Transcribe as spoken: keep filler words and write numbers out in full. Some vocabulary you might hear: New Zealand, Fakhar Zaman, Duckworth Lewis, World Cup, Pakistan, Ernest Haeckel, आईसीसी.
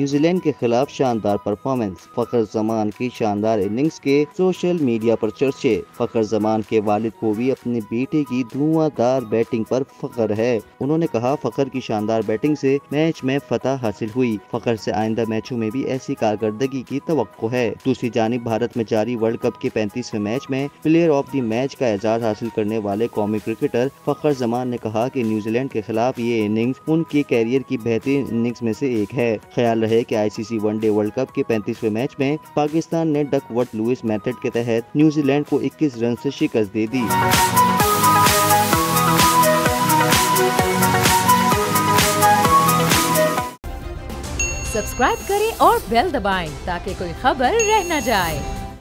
New Zealand के खिलाफ शानदार परफॉर्मेंस। फखर जमान की शानदार इनिंग्स के सोशल मीडिया पर चर्चे। फखर जमान के वालिद को भी अपने बेटे की धुआंधार बैटिंग पर फखर है। उन्होंने कहा, फखर की शानदार बैटिंग से मैच में फतह हासिल हुई। फखर से आइंदा मैचों में भी ऐसी कारकर्दगी की तवक्को है। दूसरी जानिब भारत में जारी वर्ल्ड कप के पैंतीसवें मैच में प्लेयर ऑफ द मैच का एजाज हासिल करने वाले कौमी क्रिकेटर फखर जमान ने कहा कि न्यूजीलैंड के खिलाफ ये इनिंग्स उनके कैरियर की बेहतरीन इनिंग्स में से एक है। ख्याल रहे कि आईसीसी वनडे वर्ल्ड कप के पैंतीसवें मैच में पाकिस्तान ने डकवर्थ लुइस मेथड के तहत न्यूजीलैंड को इक्कीस रन से शिकस्त दे दी। सब्सक्राइब करें और बेल दबाएं ताकि कोई खबर रह न जाए।